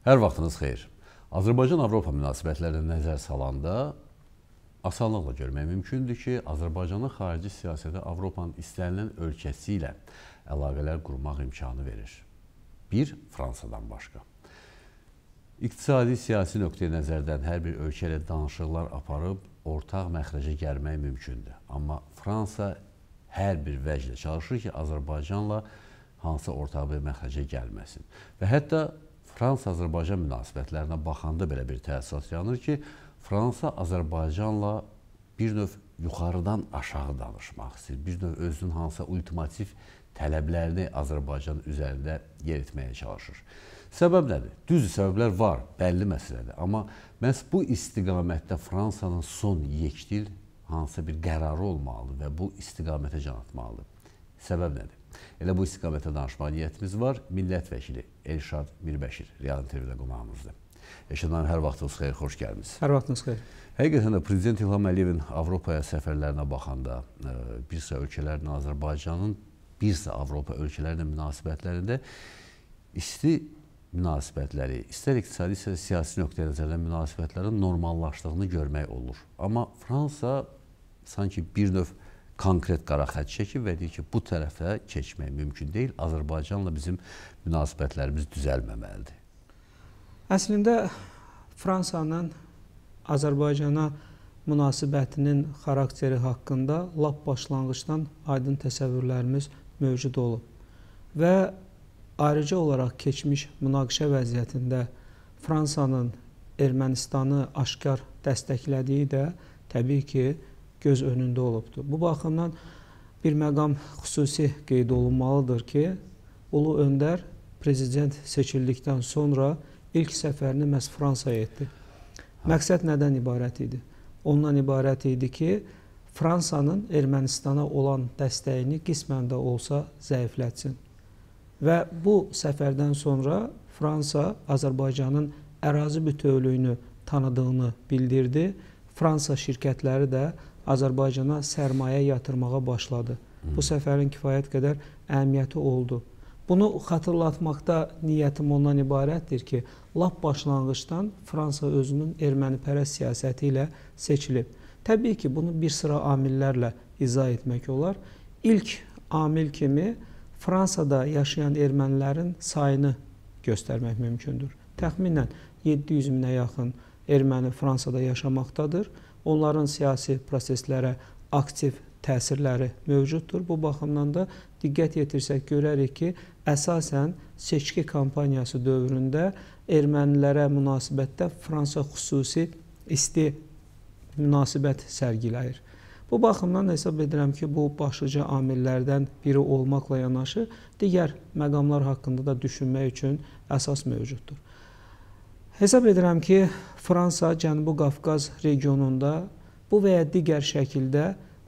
Hər vaxtınız xeyir. Azərbaycan-Avropa münasibətlərinə nəzər salanda asanlıqla görmək mümkündür ki, Azərbaycanın xarici siyasəti Avropanın istənilən ölkəsi ilə əlaqələr qurmaq imkanı verir. Bir, Fransadan başqa. İqtisadi, siyasi nöqteyi nəzərdən hər bir ölkə ilə danışıqlar aparıb ortaq məxrəcə gəlmək mümkündür. Amma Fransa hər bir vəcdə çalışır ki, Azərbaycanla hansı ortaq bir məxrəcə gəlməsin. Və hətta Fransa-Azərbaycan münasibətlərinə baxanda belə bir təəssürat yaranır ki, Fransa Azərbaycanla bir növ yuxarıdan aşağı danışmaq istəyir, bir növ özünün hansısa ultimativ tələblərini Azərbaycan üzərində yer etməyə çalışır. Səbəb nədir? Düzdür, səbəblər var, bəlli məsələdir. Amma məhz bu istiqamətdə Fransanın son yekdil hansısa bir qərarı olmalıdır və bu istiqamətə can atmalıdır. Səbəb nədir? Elə bu istiqamətə danışmağa niyyətimiz var. Millət vəkili Elşad Mirbəşir real intervyuda qonağımızdır. Elşad müəllim, hər vaxtınız xeyir, xoş gəlmişsiniz. Hər vaxtınız xeyir. Həqiqətən də Prezident İlham Əliyevin Avropaya səfərlərinə baxanda bir sıra ölkələrin Azərbaycanın bir sıra Avropa ölkələrinin münasibətlərində isti münasibətləri, istər iqtisadi, istər siyasi nöqteyi nəzərdən münasibətlərin normallaşdığını görmək olur. Amma Fransa sanki bir növ konkret qara xətt çəkib və deyir ki, bu tərəfə keçmək mümkün deyil, Azərbaycanla bizim münasibətlərimiz düzəlməməlidir. Əslində, Fransanın Azərbaycana münasibətinin xarakteri haqqında lap başlanğıcdan aydın təsəvvürlərimiz mövcud olub. Və ayrıca olaraq keçmiş münaqişə vəziyyətində Fransanın Ermənistanı aşkar dəstəklədiyi də təbii ki, göz önündə olubdur. Bu baxımdan bir məqam xüsusi qeyd olunmalıdır ki, Ulu Öndər prezident seçildikdən sonra ilk səfərini məhz Fransaya etdi. Məqsəd nədən ibarət idi? Ondan ibarət idi ki, Fransanın Ermənistana olan dəstəyini qismən də olsa zəiflətsin. Və bu səfərdən sonra Fransa Azərbaycanın ərazi bütövlüyünü tanıdığını bildirdi. Fransa şirkətləri də Azərbaycana sərmayə yatırmağa başladı. Bu səfərin kifayət qədər əhəmiyyəti oldu. Bunu xatırlatmaqda niyyətim ondan ibarətdir ki, lap başlanğıcdan Fransa özünün ermənipərəst siyasəti ilə seçilib. Təbii ki, bunu bir sıra amillərlə izah etmək olar. İlk amil kimi Fransada yaşayan ermənilərin sayını göstərmək mümkündür. Təxminən 700 minə yaxın erməni Fransada yaşamaqdadır. Onların siyasi proseslərə aktiv təsirləri mövcuddur. Bu baxımdan da diqqət yetirsək görərik ki, əsasən seçki kampaniyası dövründə ermənilərə münasibətdə Fransa xüsusi isti münasibət sərgiləyir. Bu baxımdan hesab edirəm ki, bu başlıca amillərdən biri olmaqla yanaşı, digər məqamlar haqqında da düşünmək üçün əsas mövcuddur. Hesab edirəm ki, Fransa Cənubi Qafqaz regionunda bu və ya digər şəkildə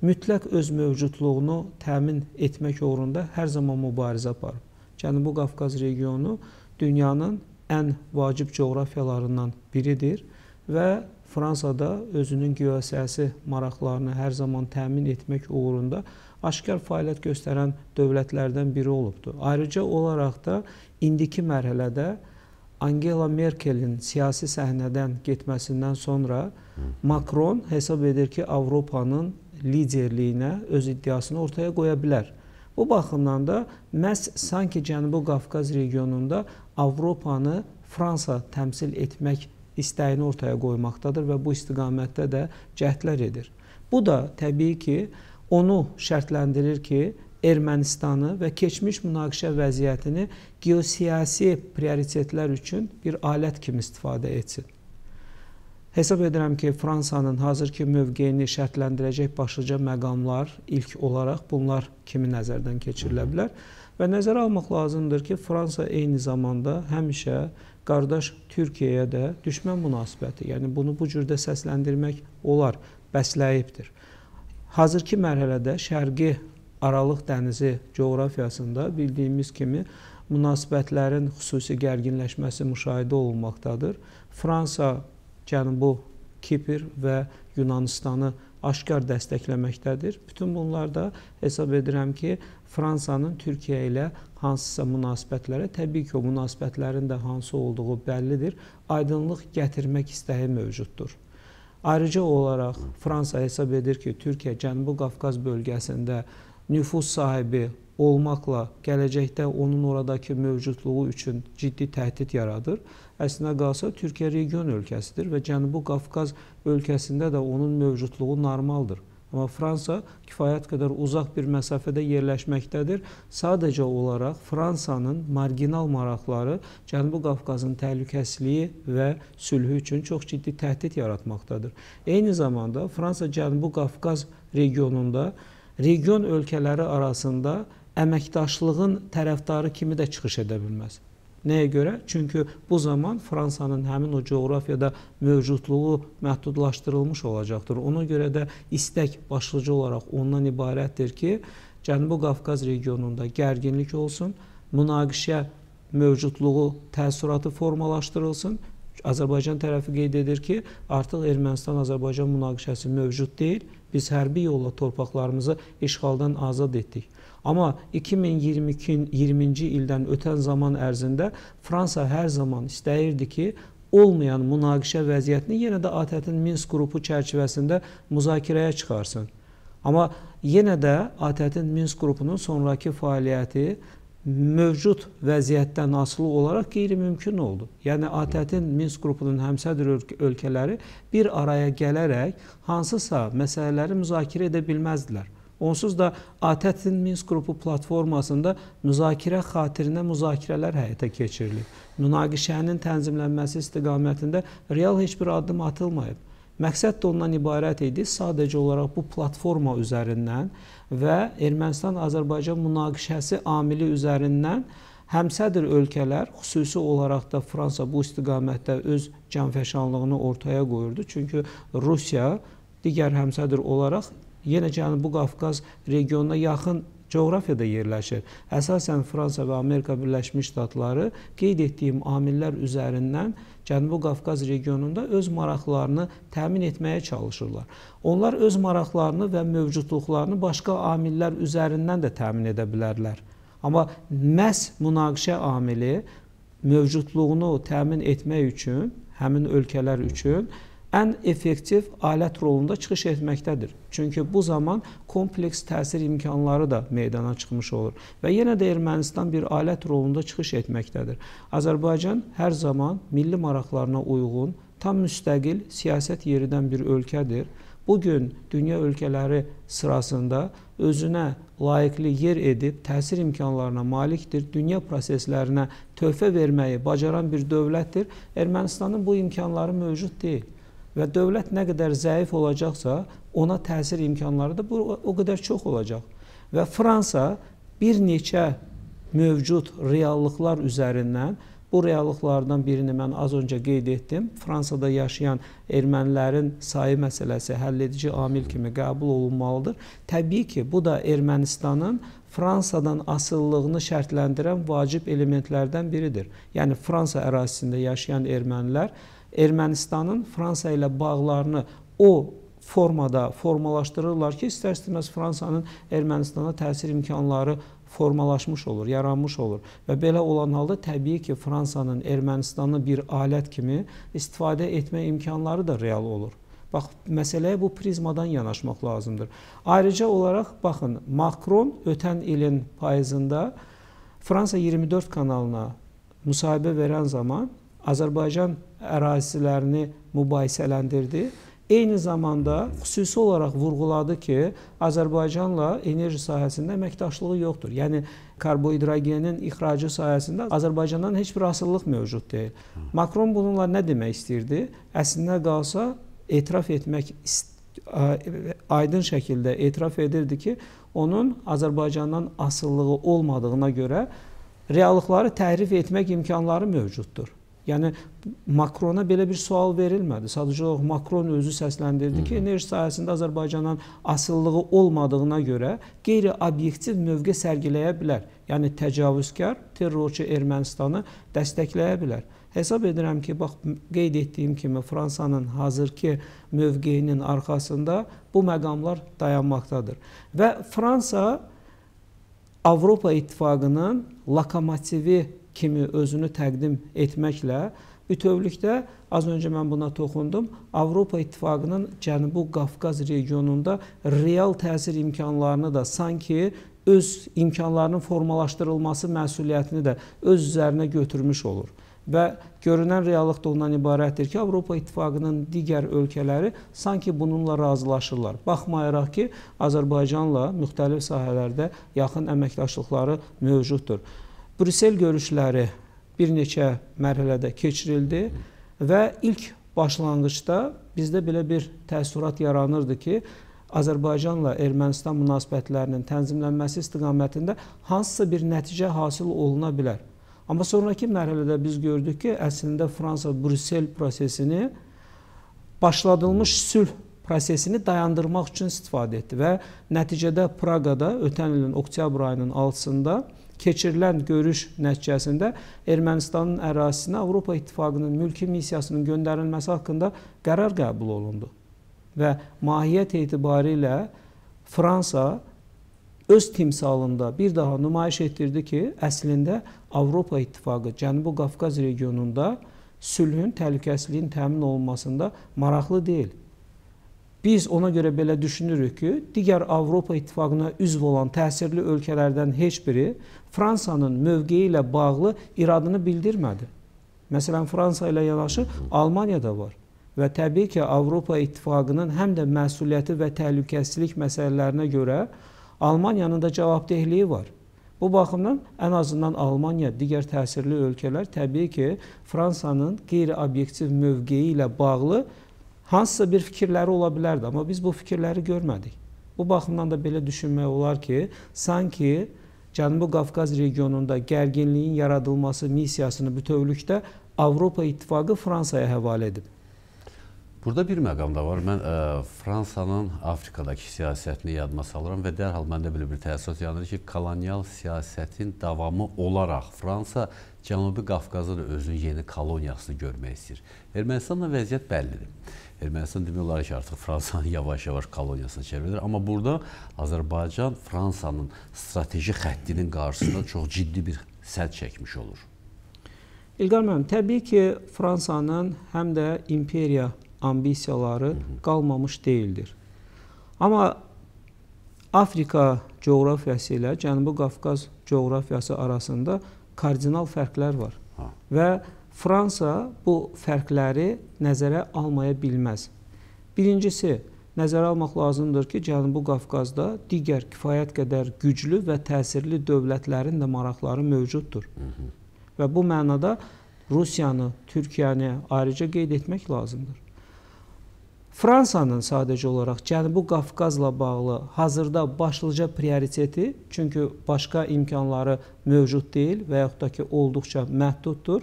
mütləq öz mövcudluğunu təmin etmək uğrunda hər zaman mübarizə aparıb. Cənubi Qafqaz regionu dünyanın ən vacib coğrafiyalarından biridir və Fransada özünün geosiyasi maraqlarını hər zaman təmin etmək uğrunda aşkar fəaliyyət göstərən dövlətlərdən biri olubdur. Ayrıca olaraq da indiki mərhələdə Angela Merkel'in siyasi səhnədən getməsindən sonra Macron hesab edir ki, Avropanın liderliyinə öz iddiasını ortaya qoya bilər. Bu baxımdan da məhz sanki Cənubi Qafqaz regionunda Avropanı Fransa təmsil etmək istəyini ortaya qoymaqdadır və bu istiqamətdə də cəhdlər edir. Bu da təbii ki, onu şərtləndirir ki, Ermənistanı və keçmiş münaqişə vəziyyətini geosiyasi prioritetlər üçün bir alət kimi istifadə etsin. Hesab edirəm ki, Fransanın hazırki mövqeyini şərtləndirəcək başlıca məqamlar ilk olaraq bunlar kimi nəzərdən keçirilə bilər. Və nəzərə almaq lazımdır ki, Fransa eyni zamanda həmişə qardaş Türkiyəyə də düşmən münasibəti, yəni bunu bu cürdə səsləndirmək olar, bəsləyibdir. Hazırki mərhələdə şərqi Aralıq dənizi coğrafiyasında bildiyimiz kimi münasibətlərin xüsusi gərginləşməsi müşahidə olunmaqdadır. Fransa, Cənubi Kipr və Yunanistanı aşkar dəstəkləməkdədir. Bütün bunlarda hesab edirəm ki, Fransanın Türkiyə ilə hansısa münasibətlərə, təbii ki, o münasibətlərin də hansı olduğu bəllidir, aydınlıq gətirmək istəyi mövcuddur. Ayrıca olaraq Fransa hesab edir ki, Türkiyə Cənubi Qafqaz bölgəsində nüfuz sahibi olmaqla gələcəkdə onun oradakı mövcudluğu üçün ciddi təhdid yaradır. Əslində qalsa, Türkiyə region ölkəsidir və Cənubi Qafqaz ölkəsində də onun mövcudluğu normaldır. Amma Fransa kifayət qədər uzaq bir məsafədə yerləşməkdədir. Sadəcə olaraq Fransanın marginal maraqları Cənubi Qafqazın təhlükəsizliyi və sülhü üçün çox ciddi təhdid yaratmaqdadır. Eyni zamanda Fransa Cənubi Qafqaz regionunda region ölkələri arasında əməkdaşlığın tərəfdarı kimi də çıxış edə bilməz. Nəyə görə? Çünki bu zaman Fransanın həmin o coğrafiyada mövcudluğu məhdudlaşdırılmış olacaqdır. Ona görə də istək başlıca olaraq ondan ibarətdir ki, Cənubi Qafqaz regionunda gərginlik olsun, münaqişə mövcudluğu təəssüratı formalaşdırılsın. Azərbaycan tərəfi qeyd edir ki, artıq Ermənistan-Azərbaycan münaqişəsi mövcud deyil, biz hərbi yolla torpaqlarımızı işğaldan azad etdik. Amma 2020-ci ildən ötən zaman ərzində Fransa hər zaman istəyirdi ki, olmayan münaqişə vəziyyətini yenə də ATƏT-in Minsk qrupu çərçivəsində müzakirəyə çıxarsın. Amma yenə də ATƏT-in Minsk qrupunun sonraki fəaliyyəti mövcud vəziyyətdən asılı olaraq qeyri-mümkün oldu. Yəni, ATƏT-in Minsk qrupunun həmsədr ölkələri bir araya gələrək hansısa məsələləri müzakirə edə bilməzdilər. Onsuz da ATƏT-in Minsk qrupu platformasında müzakirə xatirinə müzakirələr həyata keçirilir. Münaqişənin tənzimlənməsi istiqamətində real heç bir addım atılmayıb. Məqsəd də ondan ibarət idi, sadəcə olaraq bu platforma üzərindən və Ermənistan-Azərbaycan münaqişəsi amili üzərindən həmsədr ölkələr, xüsusi olaraq da Fransa bu istiqamətdə öz canfəşanlığını ortaya qoyurdu. Çünki Rusiya digər həmsədr olaraq yenə Cənubi Qafqaz regionuna yaxın coğrafiyada yerləşir. Əsasən Fransa və Amerika Birləşmiş Ştatları qeyd etdiyim amillər üzərindən Cənubi Qafqaz regionunda öz maraqlarını təmin etməyə çalışırlar. Onlar öz maraqlarını və mövcudluqlarını başqa amillər üzərindən də təmin edə bilərlər. Amma məhz münaqişə amili mövcudluğunu təmin etmək üçün, həmin ölkələr üçün ən effektiv alət rolunda çıxış etməkdədir. Çünki bu zaman kompleks təsir imkanları da meydana çıxmış olur və yenə də Ermənistan bir alət rolunda çıxış etməkdədir. Azərbaycan hər zaman milli maraqlarına uyğun, tam müstəqil siyasət yeridən bir ölkədir. Bugün dünya ölkələri sırasında özünə layiqli yer edib təsir imkanlarına malikdir, dünya proseslərinə töhfə verməyi bacaran bir dövlətdir. Ermənistanın bu imkanları mövcud deyil. Və dövlət nə qədər zəif olacaqsa, ona təsir imkanları da o qədər çox olacaq. Və Fransa bir neçə mövcud reallıqlar üzərindən, bu reallıqlardan birini mən az öncə qeyd etdim, Fransada yaşayan ermənilərin sayı məsələsi həll edici amil kimi qəbul olunmalıdır. Təbii ki, bu da Ermənistanın Fransadan asıllığını şərtləndirən vacib elementlərdən biridir. Yəni, Fransa ərazisində yaşayan ermənilər Ermənistanın Fransa ilə bağlarını o formada formalaşdırırlar ki, istər-istəməz Fransanın Ermənistana təsir imkanları formalaşmış olur, yaranmış olur. Və belə olan halda təbii ki, Fransanın Ermənistanı bir alət kimi istifadə etmə imkanları da real olur. Bax, məsələyə bu prizmadan yanaşmaq lazımdır. Ayrıca olaraq, baxın, Macron ötən ilin payızında Fransa 24 kanalına müsahibə verən zaman Azərbaycan ərazilərini mübahisələndirdi. Eyni zamanda xüsusi olaraq vurğuladı ki, Azərbaycanla enerji sahəsində əməkdaşlığı yoxdur. Yəni, karbohidrogenin ixracı sahəsində Azərbaycandan heç bir asıllıq mövcud deyil. Macron bununla nə demək istəyirdi? Əslində qalsa, etiraf etmək aydın şəkildə etiraf edirdi ki, onun Azərbaycandan asıllığı olmadığına görə reallıqları təhrif etmək imkanları mövcuddur. Yəni Macrona belə bir sual verilmədi. Sadəcə olaraq Macron özü səsləndirdi ki, enerji sahəsində Azərbaycanın asılılığı olmadığına görə qeyri-obyektiv mövqe sərgiləyə bilər. Yəni təcavüzkar, terrorçu Ermənistanı dəstəkləyə bilər. Hesab edirəm ki, bax, qeyd etdiyim kimi Fransanın hazırki mövqeyinin arxasında bu məqamlar dayanmaqdadır. Və Fransa Avropa İttifaqının lokomotivi kimi özünü təqdim etməklə bütövlükdə, az öncə mən buna toxundum, Avropa İttifaqının Cənubi Qafqaz regionunda real təsir imkanlarını da sanki öz imkanlarının formalaşdırılması məsuliyyətini də öz üzərinə götürmüş olur. Və görünən reallıq da ondan ibarətdir ki, Avropa İttifaqının digər ölkələri sanki bununla razılaşırlar. Baxmayaraq ki, Azərbaycanla müxtəlif sahələrdə yaxın əməkdaşlıqları mövcuddur. Brüsel görüşləri bir neçə mərhələdə keçirildi və ilk başlanğıcda bizdə belə bir təəssürat yaranırdı ki, Azərbaycanla Ermənistan münasibətlərinin tənzimlənməsi istiqamətində hansısa bir nəticə hasil oluna bilər. Amma sonraki mərhələdə biz gördük ki, əslində Fransa-Brüsel prosesini, başladılmış sülh prosesini dayandırmaq üçün istifadə etdi və nəticədə Praqada ötən ilin oktyabr ayının 6-sında keçirilən görüş nəticəsində Ermənistanın ərazisinə Avropa İttifaqının mülki missiyasının göndərilməsi haqqında qərar qəbul olundu. Və mahiyyət etibarilə Fransa öz timsalında bir daha nümayiş etdirdi ki, əslində Avropa İttifaqı Cənubi Qafqaz regionunda sülhün, təhlükəsizliyin təmin olunmasında maraqlı deyil. Biz ona görə belə düşünürük ki, digər Avropa İttifaqına üzv olan təsirli ölkələrdən heç biri Fransanın mövqeyi ilə bağlı iradını bildirmədi. Məsələn, Fransa ilə yanaşı Almaniya da var. Və təbii ki, Avropa İttifaqının həm də məsuliyyəti və təhlükəsizlik məsələlərinə görə Almaniyanın da cavabdehliyi var. Bu baxımdan ən azından Almaniya, digər təsirli ölkələr təbii ki, Fransanın qeyri-obyektiv mövqeyi ilə bağlı hansısa bir fikirləri ola bilərdi, amma biz bu fikirləri görmədik. Bu baxımdan da belə düşünmək olar ki, sanki Cənubi Qafqaz regionunda gərginliyin yaradılması missiyasını bütövlükdə Avropa İttifaqı Fransaya həval edib. Burada bir məqam da var. Mən Fransanın Afrikadakı siyasətini yadıma salıram və dərhal məndə belə bir təəssürat yaranır ki, kolonial siyasətin davamı olaraq Fransa Cənubi Qafqazda da özünün yeni koloniyasını görmək istəyir. Ermənistanla vəziyyət bəllidir. Ermənistan demək olar ki, artıq Fransanın yavaş-yavaş koloniyasına çevrilir. Amma burada Azərbaycan Fransanın strateji xəttinin qarşısında çox ciddi bir sədd çəkmiş olur. İlqar müəllim, təbii ki, Fransanın həm də imperiya ambisiyaları qalmamış deyildir. Amma Afrika coğrafiyası ilə Cənubi Qafqaz coğrafiyası arasında kardinal fərqlər var. Və Fransa bu fərqləri nəzərə almaya bilməz. Birincisi, nəzərə almaq lazımdır ki, Cənubi Qafqazda digər kifayət qədər güclü və təsirli dövlətlərin də maraqları mövcuddur. Və bu mənada Rusiyanı, Türkiyəni ayrıca qeyd etmək lazımdır. Fransanın sadəcə olaraq Cənubi Qafqazla bağlı hazırda başlıca prioriteti, çünki başqa imkanları mövcud deyil və yaxud da ki, olduqca məhduddur,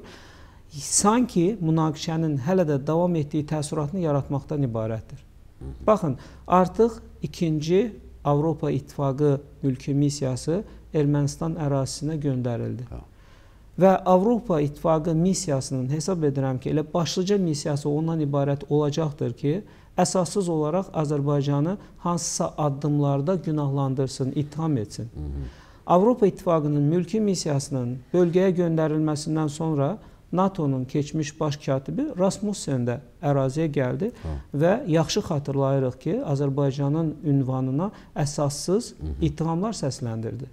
sanki münaqişənin hələ də davam etdiyi təəssüratını yaratmaqdan ibarətdir. Baxın, artıq ikinci Avropa İttifaqı mülki missiyası Ermənistan ərazisinə göndərildi. Və Avropa İttifaqı missiyasının hesab edirəm ki, elə başlıca missiyası ondan ibarət olacaqdır ki, əsassız olaraq Azərbaycanı hansısa addımlarda günahlandırsın, itham etsin. Avropa İttifaqının mülki missiyasının bölgəyə göndərilməsindən sonra NATO-nun keçmiş baş katibi Rasmussen də əraziyə gəldi və yaxşı xatırlayırıq ki, Azərbaycanın ünvanına əsassız ittihamlar səsləndirdi.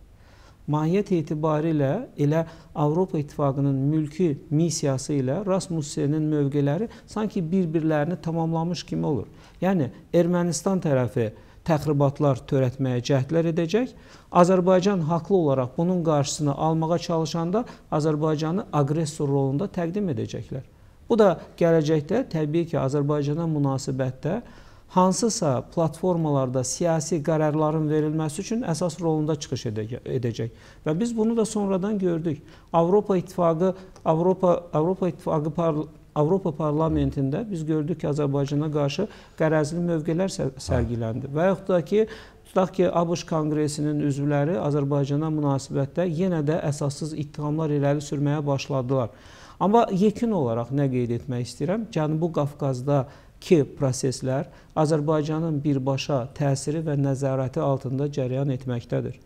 Mahiyyət etibarilə elə Avropa İttifaqının mülki missiyası ilə Rasmussenin mövqeləri sanki bir-birlərini tamamlamış kimi olur. Yəni, Ermənistan tərəfi təxribatlar törətməyə cəhdlər edəcək. Azərbaycan haqlı olaraq bunun qarşısını almağa çalışanda Azərbaycanı aqressor rolunda təqdim edəcəklər. Bu da gələcəkdə təbii ki, Azərbaycana münasibətdə hansısa platformalarda siyasi qərarların verilməsi üçün əsas rolunda çıxış edəcək. Və biz bunu da sonradan gördük. Avropa parlamentində biz gördük ki, Azərbaycana qarşı qərəzli mövqelər sərgiləndi. Və yaxud da ki, tutaq ki, ABŞ Konqresinin üzvləri Azərbaycana münasibətdə yenə də əsassız ittihamlar irəli sürməyə başladılar. Amma yekun olaraq nə qeyd etmək istəyirəm? Cənubi Qafqazdakı proseslər Azərbaycanın birbaşa təsiri və nəzarəti altında cərəyan etməkdədir.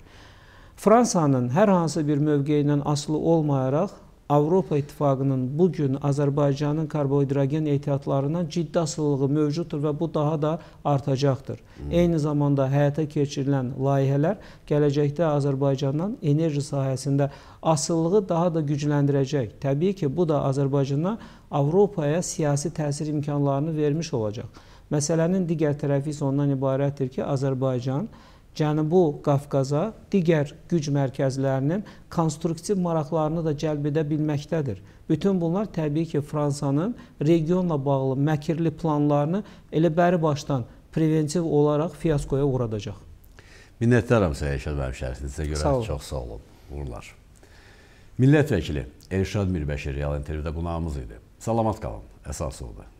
Fransanın hər hansı bir mövqeyi ilə asılı olmayaraq, Avropa İttifaqının bugün Azərbaycanın karbohidrogen ehtiyatlarından ciddi asılılığı mövcuddur və bu daha da artacaqdır. Eyni zamanda həyata keçirilən layihələr gələcəkdə Azərbaycandan enerji sahəsində asılılığı daha da gücləndirəcək. Təbii ki, bu da Azərbaycana Avropaya siyasi təsir imkanlarını vermiş olacaq. Məsələnin digər tərəfi isə ondan ibarətdir ki, Azərbaycan Cənubi Qafqaza digər güc mərkəzlərinin konstruktiv maraqlarını da cəlb edə bilməkdədir. Bütün bunlar təbii ki, Fransanın regionla bağlı məkirli planlarını elə bəri başdan preventiv olaraq fiyaskoya uğradacaq. Minnətdaram sizə, Elşad müəllim, şərhinizə görə çox sağ olun. Uğurlar. Millət vəkili Elşad Mirbəşir real intervyuda qonağımız idi. Salamat qalın, əsas oldu.